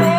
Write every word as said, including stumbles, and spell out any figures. I